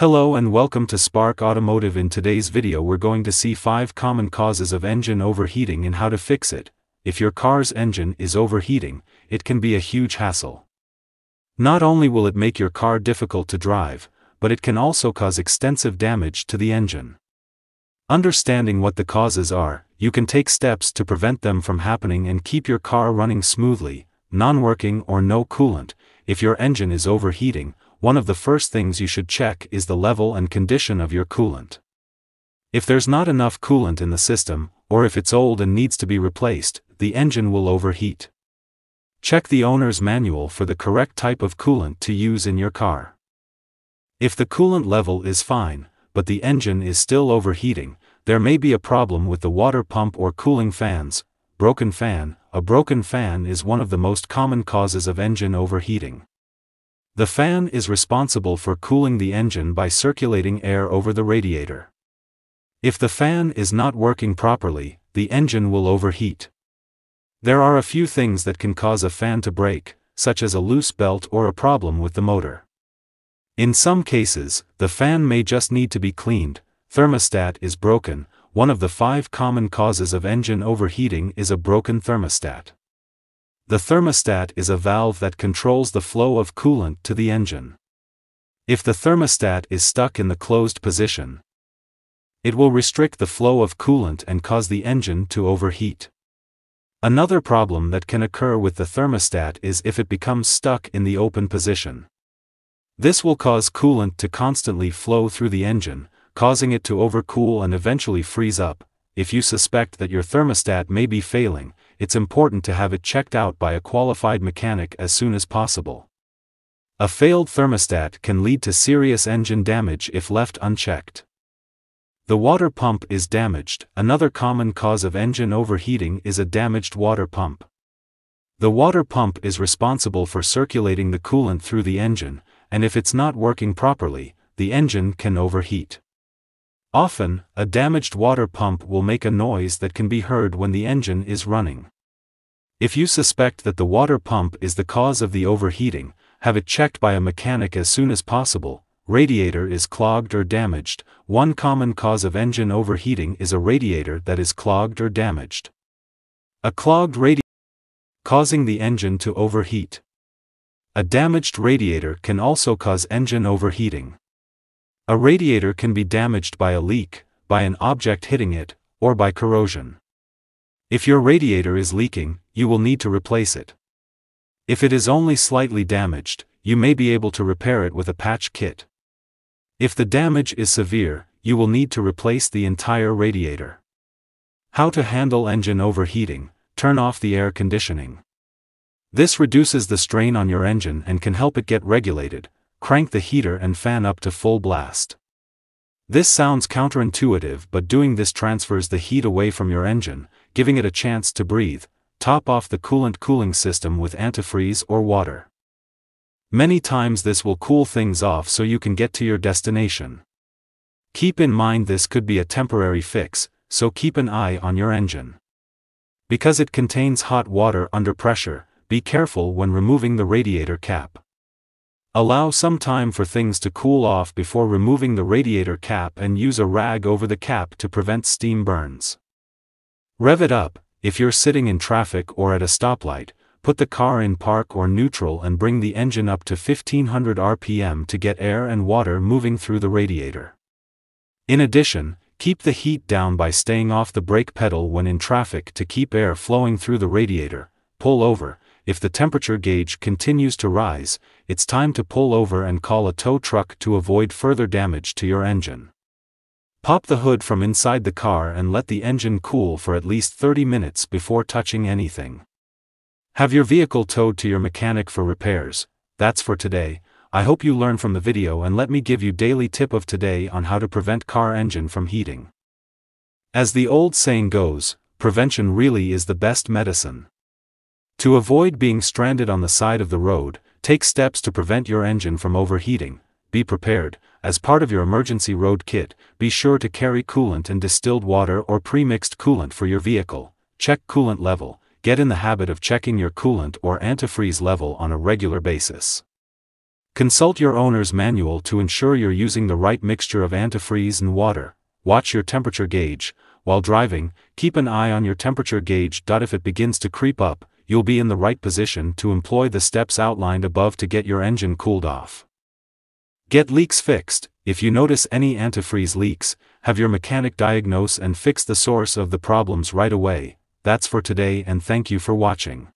Hello and welcome to Spark Automotive. In today's video we're going to see 5 common causes of engine overheating and how to fix it. If your car's engine is overheating, it can be a huge hassle. Not only will it make your car difficult to drive, but it can also cause extensive damage to the engine. Understanding what the causes are, you can take steps to prevent them from happening and keep your car running smoothly. Non-working or no coolant. If your engine is overheating, one of the first things you should check is the level and condition of your coolant. If there's not enough coolant in the system, or if it's old and needs to be replaced, the engine will overheat. Check the owner's manual for the correct type of coolant to use in your car. If the coolant level is fine, but the engine is still overheating, there may be a problem with the water pump or cooling fans. Broken fan. A broken fan is one of the most common causes of engine overheating. The fan is responsible for cooling the engine by circulating air over the radiator. If the fan is not working properly, the engine will overheat. There are a few things that can cause a fan to break, such as a loose belt or a problem with the motor. In some cases, the fan may just need to be cleaned. Thermostat is broken. One of the 5 common causes of engine overheating is a broken thermostat. The thermostat is a valve that controls the flow of coolant to the engine. If the thermostat is stuck in the closed position, it will restrict the flow of coolant and cause the engine to overheat. Another problem that can occur with the thermostat is if it becomes stuck in the open position. This will cause coolant to constantly flow through the engine, causing it to overcool and eventually freeze up. If you suspect that your thermostat may be failing, it's important to have it checked out by a qualified mechanic as soon as possible. A failed thermostat can lead to serious engine damage if left unchecked. The water pump is damaged. Another common cause of engine overheating is a damaged water pump. The water pump is responsible for circulating the coolant through the engine, and if it's not working properly, the engine can overheat. Often, a damaged water pump will make a noise that can be heard when the engine is running. If you suspect that the water pump is the cause of the overheating, have it checked by a mechanic as soon as possible. Radiator is clogged or damaged. One common cause of engine overheating is a radiator that is clogged or damaged. A clogged radiator causing the engine to overheat. A damaged radiator can also cause engine overheating. A radiator can be damaged by a leak, by an object hitting it, or by corrosion. If your radiator is leaking, you will need to replace it. If it is only slightly damaged, you may be able to repair it with a patch kit. If the damage is severe, you will need to replace the entire radiator. How to handle engine overheating. Turn off the air conditioning. This reduces the strain on your engine and can help it get regulated. Crank the heater and fan up to full blast. This sounds counterintuitive, but doing this transfers the heat away from your engine, giving it a chance to breathe. Top off the coolant cooling system with antifreeze or water. Many times this will cool things off so you can get to your destination. Keep in mind this could be a temporary fix, so keep an eye on your engine. Because it contains hot water under pressure, be careful when removing the radiator cap. Allow some time for things to cool off before removing the radiator cap and use a rag over the cap to prevent steam burns. Rev it up. If you're sitting in traffic or at a stoplight, put the car in park or neutral and bring the engine up to 1500 RPM to get air and water moving through the radiator. In addition, keep the heat down by staying off the brake pedal when in traffic to keep air flowing through the radiator. Pull over. If the temperature gauge continues to rise, it's time to pull over and call a tow truck to avoid further damage to your engine. Pop the hood from inside the car and let the engine cool for at least 30 minutes before touching anything. Have your vehicle towed to your mechanic for repairs. That's for today. I hope you learned from the video, and let me give you daily tip of today on how to prevent car engine from heating. As the old saying goes, prevention really is the best medicine. To avoid being stranded on the side of the road, take steps to prevent your engine from overheating. Be prepared. As part of your emergency road kit, be sure to carry coolant and distilled water or pre-mixed coolant for your vehicle. Check coolant level. Get in the habit of checking your coolant or antifreeze level on a regular basis. Consult your owner's manual to ensure you're using the right mixture of antifreeze and water. Watch your temperature gauge. While driving, keep an eye on your temperature gauge. If it begins to creep up, you'll be in the right position to employ the steps outlined above to get your engine cooled off. Get leaks fixed. If you notice any antifreeze leaks, have your mechanic diagnose and fix the source of the problems right away. That's for today, and thank you for watching.